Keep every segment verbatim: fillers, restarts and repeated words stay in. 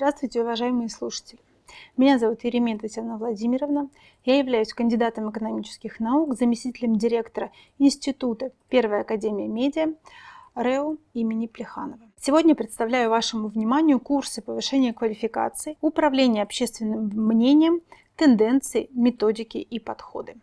Здравствуйте, уважаемые слушатели! Меня зовут Еремина Татьяна Владимировна. Я являюсь кандидатом экономических наук, заместителем директора Института Первой академии медиа РЭУ имени Плеханова. Сегодня представляю вашему вниманию курсы повышения квалификации, управления общественным мнением, тенденции, методики и подходы.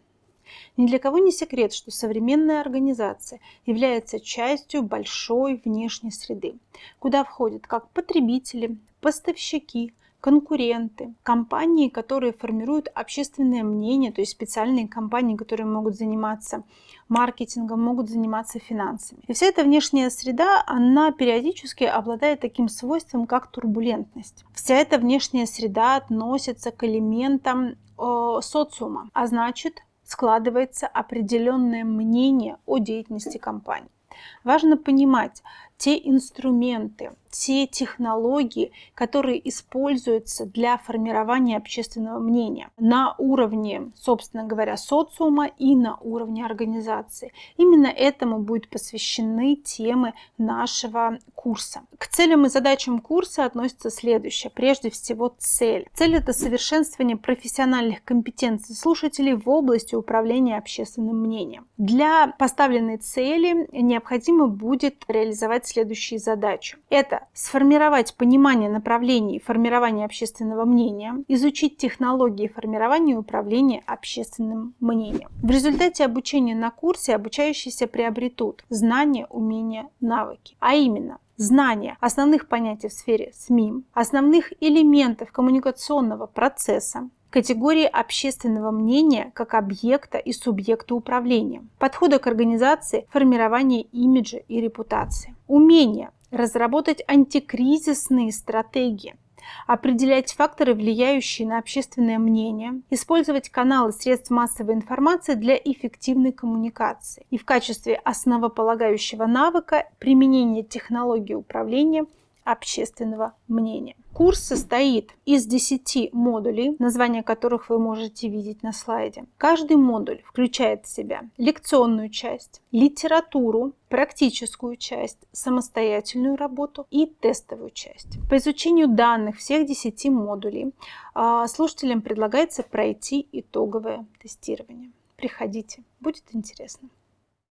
Ни для кого не секрет, что современная организация является частью большой внешней среды, куда входят как потребители, поставщики, конкуренты, компании, которые формируют общественное мнение, то есть специальные компании, которые могут заниматься маркетингом, могут заниматься финансами. И вся эта внешняя среда, она периодически обладает таким свойством, как турбулентность. Вся эта внешняя среда относится к элементам э, социума, а значит, складывается определенное мнение о деятельности компании. Важно понимать те инструменты, те технологии, которые используются для формирования общественного мнения на уровне, собственно говоря, социума и на уровне организации. Именно этому будут посвящены темы нашего курса. К целям и задачам курса относится следующее. Прежде всего, цель. Цель – это совершенствование профессиональных компетенций слушателей в области управления общественным мнением. Для поставленной цели необходимо будет реализовать следующие задачи. Это сформировать понимание направлений формирования общественного мнения, изучить технологии формирования и управления общественным мнением. В результате обучения на курсе обучающиеся приобретут знания, умения, навыки, а именно знания основных понятий в сфере СМИ, основных элементов коммуникационного процесса, категории общественного мнения как объекта и субъекта управления, подхода к организации, формирования имиджа и репутации, умения разработать антикризисные стратегии, определять факторы, влияющие на общественное мнение, использовать каналы средств массовой информации для эффективной коммуникации и в качестве основополагающего навыка применение технологии управления общественного мнения. Курс состоит из десяти модулей, названия которых вы можете видеть на слайде. Каждый модуль включает в себя лекционную часть, литературу, практическую часть, самостоятельную работу и тестовую часть. По изучению данных всех десяти модулей слушателям предлагается пройти итоговое тестирование. Приходите, будет интересно.